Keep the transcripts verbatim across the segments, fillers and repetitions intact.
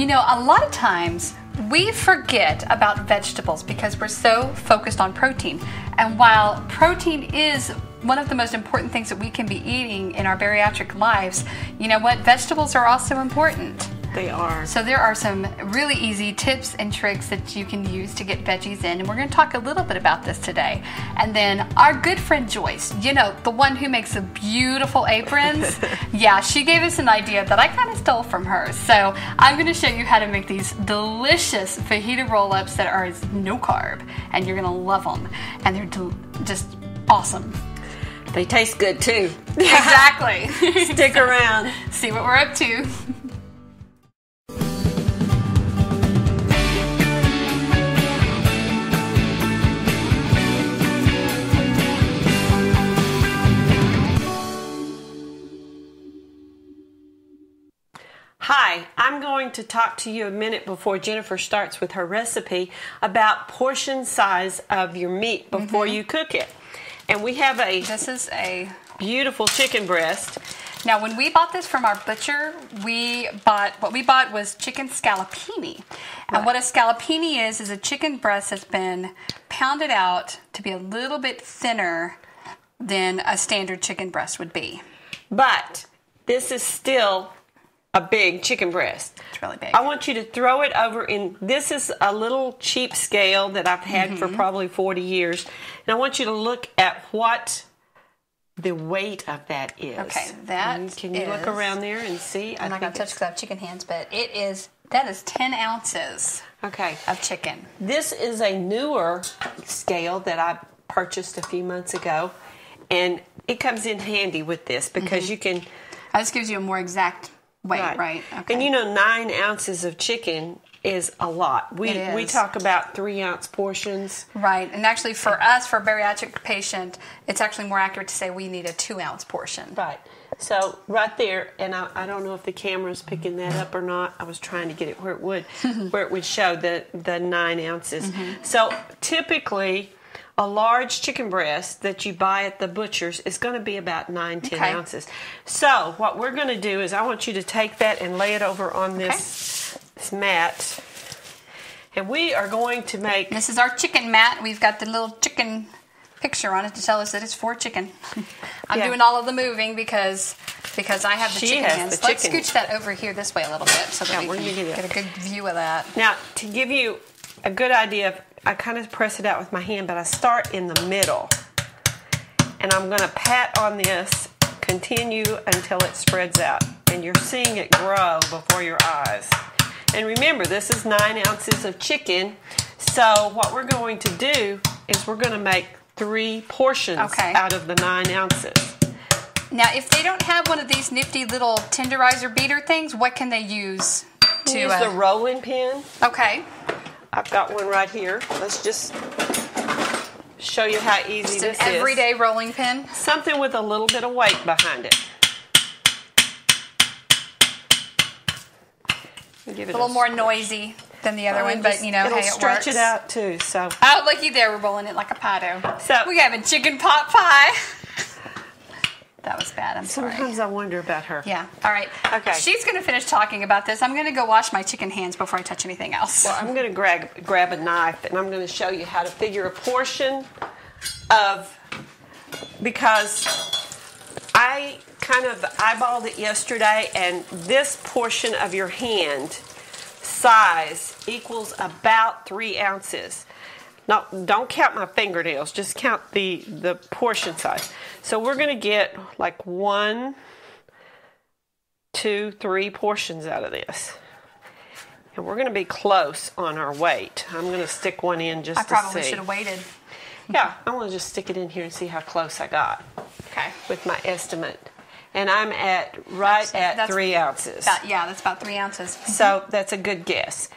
You know, a lot of times we forget about vegetables because we're so focused on protein. And while protein is one of the most important things that we can be eating in our bariatric lives, you know what? Vegetables are also important. They are. So there are some really easy tips and tricks that you can use to get veggies in, and we're going to talk a little bit about this today. And then our good friend Joyce, you know, the one who makes the beautiful aprons, yeah, she gave us an idea that I kind of stole from her. So I'm going to show you how to make these delicious fajita roll-ups that are no carb, and you're going to love them, and they're just awesome. They taste good too. Exactly. Stick around. See what we're up to. Hi, I'm going to talk to you a minute before Jennifer starts with her recipe about portion size of your meat before mm-hmm. you cook it. And we have a this is a beautiful chicken breast. Now, when we bought this from our butcher, we bought what we bought was chicken scallopini. Right. And what a scallopini is is a chicken breast that's been pounded out to be a little bit thinner than a standard chicken breast would be. But this is still a big chicken breast. It's really big. I want you to throw it over in, this is a little cheap scale that I've had mm-hmm. for probably forty years. And I want you to look at what the weight of that is. Okay, that and Can you is, look around there and see? I'm I not going to touch because I have chicken hands, but it is, that is ten ounces okay. of chicken. This is a newer scale that I purchased a few months ago. And it comes in handy with this because mm-hmm. you can. This gives you a more exact weight, right? right. Okay. And you know, nine ounces of chicken is a lot. We we talk about three ounce portions, right? And actually, for us, for a bariatric patient, it's actually more accurate to say we need a two ounce portion, right? So right there, and I, I don't know if the camera's picking that up or not. I was trying to get it where it would where it would show the the nine ounces. Mm-hmm. So typically, a large chicken breast that you buy at the butcher's is going to be about nine, ten okay. ounces. So what we're going to do is I want you to take that and lay it over on this, okay. this mat. And we are going to make... This is our chicken mat. We've got the little chicken picture on it to tell us that it's for chicken. I'm yeah. doing all of the moving because because I have the she chicken hands. The Let's chicken. Scooch that over here this way a little bit so that yeah, we can get a good view of that. Now, to give you a good idea of... I kind of press it out with my hand, but I start in the middle. And I'm going to pat on this, continue until it spreads out. And you're seeing it grow before your eyes. And remember, this is nine ounces of chicken. So what we're going to do is we're going to make three portions okay. out of the nine ounces. Now, if they don't have one of these nifty little tenderizer beater things, what can they use? To use uh, the rolling pin. Okay. I've got one right here. Let's just show you how easy this is. Just an everyday rolling pin. Something with a little bit of weight behind it. Give it a little more noisy than the other one, but you know, hey, it works. It'll stretch it out too. So. Oh, looky there, we're rolling it like a pie dough. So we're having chicken pot pie. That was bad. I'm sorry. Sometimes I wonder about her. Yeah. All right. Okay. She's going to finish talking about this. I'm going to go wash my chicken hands before I touch anything else. Well, I'm going to grab grab a knife, and I'm going to show you how to figure a portion of, because I kind of eyeballed it yesterday, and this portion of your hand size equals about three ounces. Now, don't count my fingernails, just count the, the portion size. So we're going to get like one, two, three portions out of this. And we're going to be close on our weight. I'm going to stick one in just I to see. I probably should have waited. Yeah, I'm going to just stick it in here and see how close I got okay. with my estimate. And I'm at right that's, at that's three ounces. About, yeah, that's about three ounces. So that's a good guess.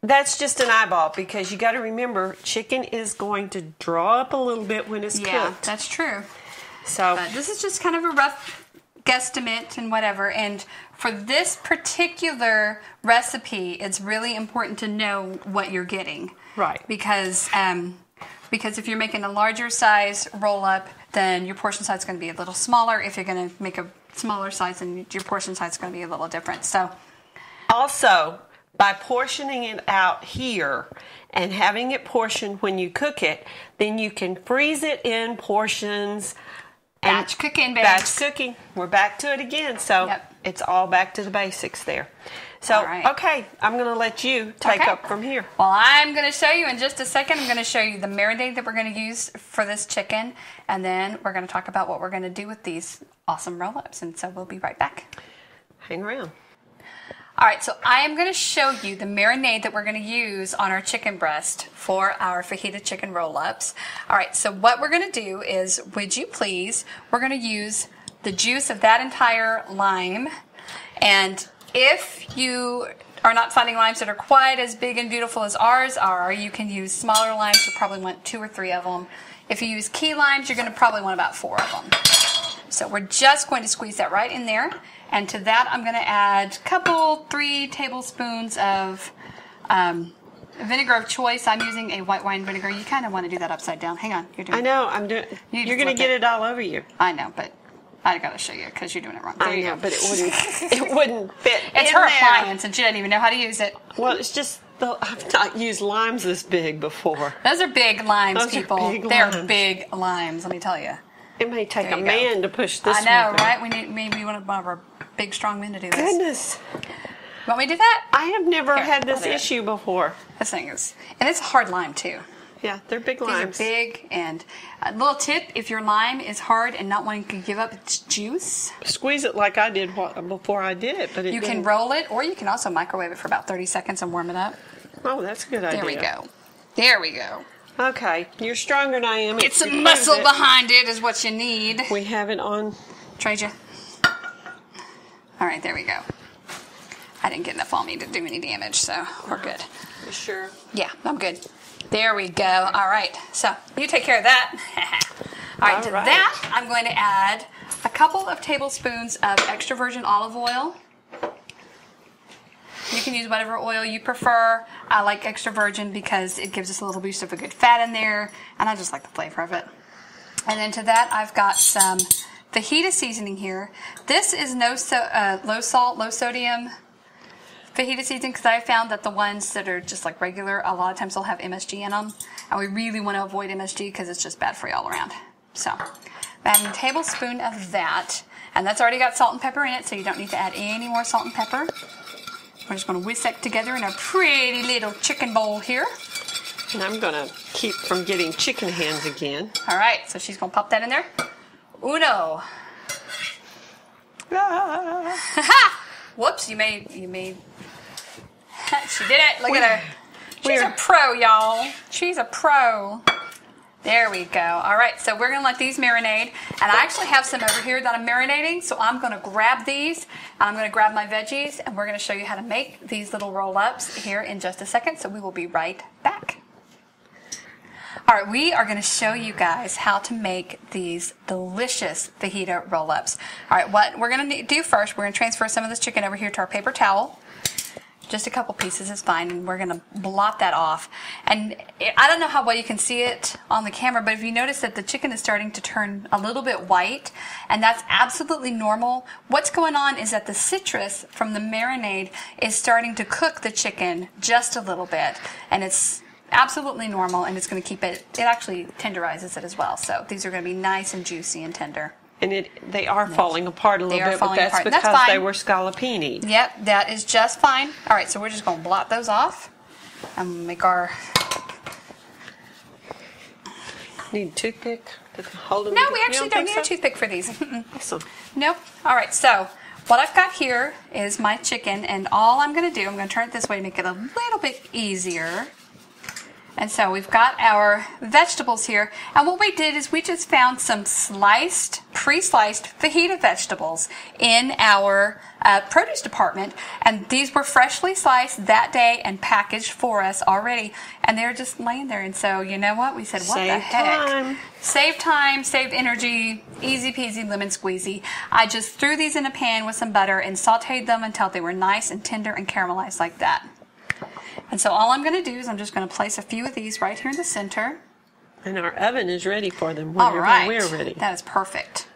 That's just an eyeball because you got to remember chicken is going to draw up a little bit when it's yeah, cooked. Yeah, that's true. So but this is just kind of a rough guesstimate and whatever. And for this particular recipe, it's really important to know what you're getting. Right. Because um, because if you're making a larger size roll up, then your portion size is going to be a little smaller. If you're going to make a smaller size, then your portion size is going to be a little different. So also, by portioning it out here and having it portioned when you cook it, then you can freeze it in portions. Batch and cooking, babe. Batch cooking. We're back to it again. So yep. It's all back to the basics there. So, right. Okay, I'm going to let you take okay. up from here. Well, I'm going to show you in just a second. I'm going to show you the marinade that we're going to use for this chicken. And then we're going to talk about what we're going to do with these awesome roll-ups. And so we'll be right back. Hang around. All right, so I am going to show you the marinade that we're going to use on our chicken breast for our fajita chicken roll-ups. All right, so what we're going to do is, would you please, we're going to use the juice of that entire lime. And if you are not finding limes that are quite as big and beautiful as ours are, you can use smaller limes. You'll probably want two or three of them. If you use key limes, you're going to probably want about four of them. So we're just going to squeeze that right in there. And to that, I'm going to add a couple, three tablespoons of um, vinegar of choice. I'm using a white wine vinegar. You kind of want to do that upside down. Hang on. You're doing I know. I'm doing. You you're going to get it. it all over you. I know, but I got to show you because you're doing it wrong. There I you know, go. But it wouldn't. It wouldn't fit. It's in her there. appliance, and she doesn't even know how to use it. Well, it's just the, I've not used limes this big before. Those are big limes, Those people. Are big They're limes. big limes. Let me tell you. It may take a man go. to push this. I know, one right? We need maybe one of our big, strong men to do this. Goodness, want me to do that? I have never Here, had this issue before. This thing is, and it's a hard lime too. Yeah, they're big These limes. These are big, and a little tip: if your lime is hard and not wanting to give up its juice, squeeze it like I did before I did it. But it you didn't. can roll it, or you can also microwave it for about thirty seconds and warm it up. Oh, that's a good idea. There we go. There we go. Okay, you're stronger than I am. It's the muscle it. behind it is what you need. We have it on. Treja. All right, there we go. I didn't get enough on me to do any damage, so we're good. You sure? Yeah, I'm good. There we go. All right, so you take care of that. All right, All to right. that, I'm going to add a couple of tablespoons of extra virgin olive oil. You can use whatever oil you prefer. I like extra virgin because it gives us a little boost of a good fat in there, and I just like the flavor of it. And then to that, I've got some fajita seasoning here. This is no so, uh, low salt, low sodium fajita seasoning because I found that the ones that are just like regular, a lot of times they'll have M S G in them, and we really want to avoid M S G because it's just bad for you all around. So I'm adding a tablespoon of that, and that's already got salt and pepper in it, so you don't need to add any more salt and pepper. We're just going to whisk that together in our pretty little chicken bowl here. And I'm going to keep from getting chicken hands again. All right, so she's going to pop that in there. Uno. Ah. Whoops, you made, you made. She did it. Look We're, at her. She's a pro, y'all. She's a pro. There we go. All right, so we're going to let these marinate. And I actually have some over here that I'm marinating, so I'm going to grab these. I'm going to grab my veggies, and we're going to show you how to make these little roll-ups here in just a second, so we will be right back. All right, we are going to show you guys how to make these delicious fajita roll-ups. All right, what we're going to do first, we're going to transfer some of this chicken over here to our paper towel. Just a couple pieces is fine, and we're going to blot that off. And it, I don't know how well you can see it on the camera, but if you notice that the chicken is starting to turn a little bit white, and that's absolutely normal. What's going on is that the citrus from the marinade is starting to cook the chicken just a little bit, and it's absolutely normal, and it's going to keep it, it actually tenderizes it as well. So these are going to be nice and juicy and tender. And it, they are falling apart a little bit, but that's because they were scallopini. Yep, that is just fine. All right, so we're just going to blot those off and make our... Need a toothpick to hold them? No, we actually don't need a toothpick for these. Awesome. Nope. All right, so what I've got here is my chicken, and all I'm going to do, I'm going to turn it this way to make it a little bit easier. And so we've got our vegetables here. And what we did is we just found some sliced, pre-sliced fajita vegetables in our uh, produce department. And these were freshly sliced that day and packaged for us already. And they're just laying there. And so you know what? We said, what the heck? Save time. Save time, save energy, easy peasy, lemon squeezy. I just threw these in a pan with some butter and sauteed them until they were nice and tender and caramelized like that. And so all I'm going to do is I'm just going to place a few of these right here in the center. And our oven is ready for them whenever we're ready. That is perfect.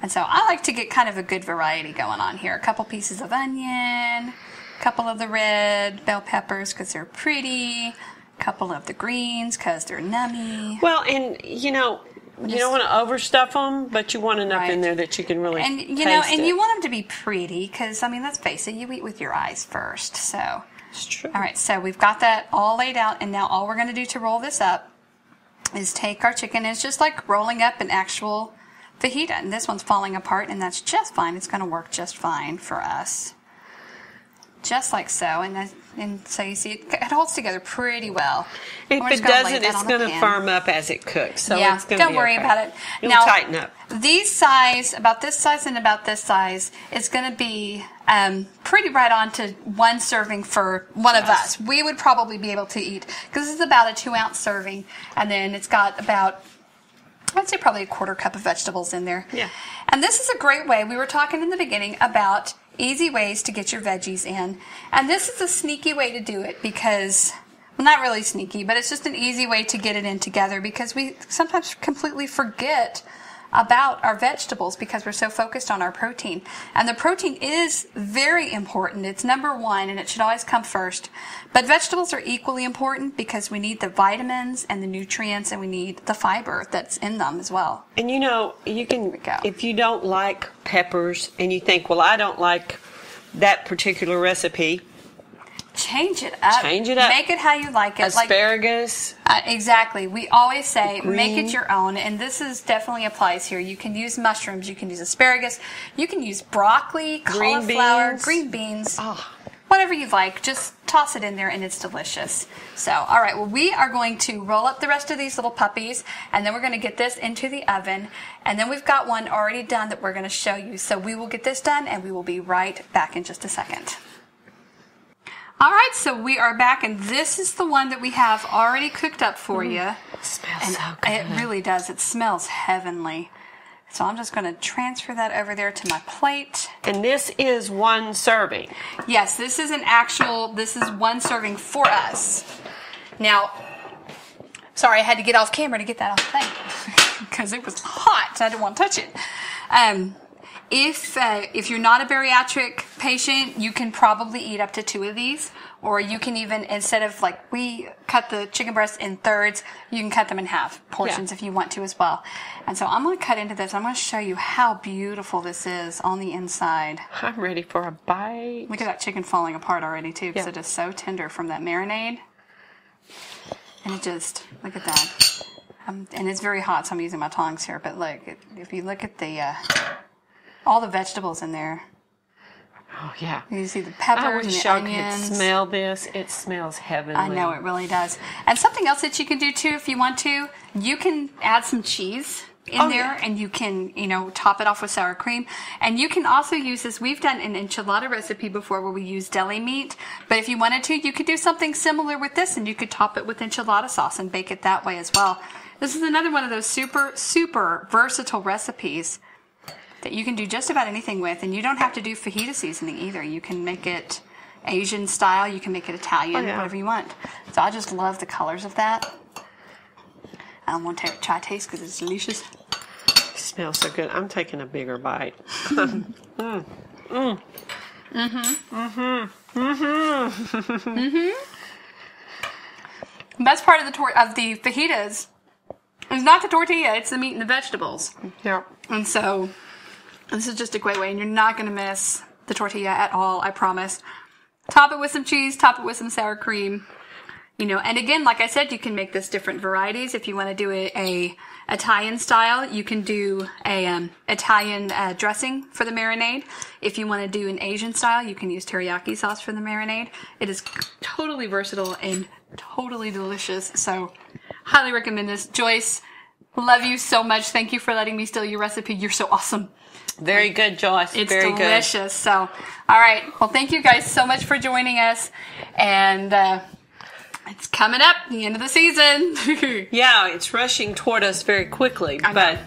And so I like to get kind of a good variety going on here. A couple pieces of onion, a couple of the red bell peppers because they're pretty, couple of the greens because they're nummy. Well, and, you know, Just, you don't want to overstuff them, but you want enough right. in there that you can really and you know, and it. you want them to be pretty because, I mean, let's face it, you eat with your eyes first. So it's true. All right, so we've got that all laid out, and now all we're going to do to roll this up is take our chicken. It's just like rolling up an actual fajita, and this one's falling apart, and that's just fine. It's going to work just fine for us, just like so. And that's, and so you see it, it holds together pretty well. If it doesn't, it's going to firm up as it cooks. So yeah, it's going to be okay. Don't worry about it. It'll tighten up. These size, about this size and about this size, is going to be um, pretty right on to one serving for one of us. We would probably be able to eat, because this is about a two ounce serving, and then it's got about, I'd say probably a quarter cup of vegetables in there. Yeah. And this is a great way. We were talking in the beginning about easy ways to get your veggies in. And this is a sneaky way to do it because, well, not really sneaky, but it's just an easy way to get it in together, because we sometimes completely forget about our vegetables because we're so focused on our protein. And the protein is very important. It's number one, and it should always come first. But vegetables are equally important because we need the vitamins and the nutrients, and we need the fiber that's in them as well. And you know, you can, go. if you don't like peppers and you think, well, I don't like that particular recipe, Change it up. Change it up. Make it how you like it. Asparagus. Like, uh, exactly. We always say make it your own, and this is definitely applies here. You can use mushrooms. You can use asparagus. You can use broccoli, green cauliflower, beans. green beans. Oh. Whatever you like. Just toss it in there, and it's delicious. So, all right. Well, we are going to roll up the rest of these little puppies, and then we're going to get this into the oven, and then we've got one already done that we're going to show you. So we will get this done, and we will be right back in just a second. All right, so we are back, and this is the one that we have already cooked up for mm. you. It smells and so good. It really does. It smells heavenly. So I'm just going to transfer that over there to my plate. And this is one serving. Yes, this is an actual, this is one serving for us. Now, sorry, I had to get off camera to get that off the thing because it was hot. I didn't want to touch it. Um... If uh, if you're not a bariatric patient, you can probably eat up to two of these, or you can even, instead of like we cut the chicken breasts in thirds, you can cut them in half portions yeah. if you want to as well. And so I'm going to cut into this. I'm going to show you how beautiful this is on the inside. I'm ready for a bite. Look at that chicken falling apart already too, because yeah. it is so tender from that marinade. And it just, look at that. Um, and it's very hot, so I'm using my tongs here. But look, if you look at the... Uh, all the vegetables in there. Oh, yeah. You see the peppers I wish and the y'all onions. Could smell this. It smells heavenly. I know, it really does. And something else that you can do, too, if you want to, you can add some cheese in oh, there, yeah. and you can, you know, top it off with sour cream. And you can also use this. We've done an enchilada recipe before where we use deli meat. But if you wanted to, you could do something similar with this, and you could top it with enchilada sauce and bake it that way as well. This is another one of those super, super versatile recipes that you can do just about anything with, and you don't have to do fajita seasoning either. You can make it Asian style, you can make it Italian, oh, yeah. whatever you want. So I just love the colors of that. I'm going to try taste because it's delicious. It smells so good. I'm taking a bigger bite. mm. Mm. Mm. Mm-hmm. Mm-hmm. Mm-hmm. mm-hmm. Best part of the tor- of the fajitas is not the tortilla, it's the meat and the vegetables. Yeah. And so... this is just a great way, and you're not going to miss the tortilla at all, I promise. Top it with some cheese, top it with some sour cream. You know, and again, like I said, you can make this different varieties. If you want to do a, a Italian style, you can do a um, Italian uh, dressing for the marinade. If you want to do an Asian style, you can use teriyaki sauce for the marinade. It is totally versatile and totally delicious, so highly recommend this. Joyce, love you so much. Thank you for letting me steal your recipe. You're so awesome. Very good, Joyce. It's Very delicious. Good. So, all right. Well, thank you guys so much for joining us. And uh, it's coming up, the end of the season. yeah, it's rushing toward us very quickly. I but, know.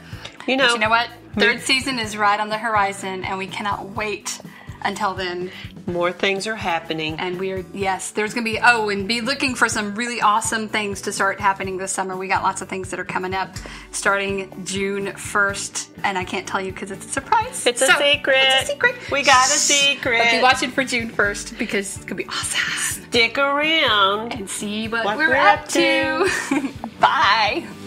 you know. But you know what? Third season is right on the horizon, and we cannot wait until then, more things are happening. And we are, yes, there's going to be, oh, and be looking for some really awesome things to start happening this summer. We got lots of things that are coming up starting June first. And I can't tell you because it's a surprise. It's so, a secret. It's a secret. We got a secret. But be watching for June first because it's going to be awesome. Stick around. And see what, what we're, we're up, up to. to. Bye.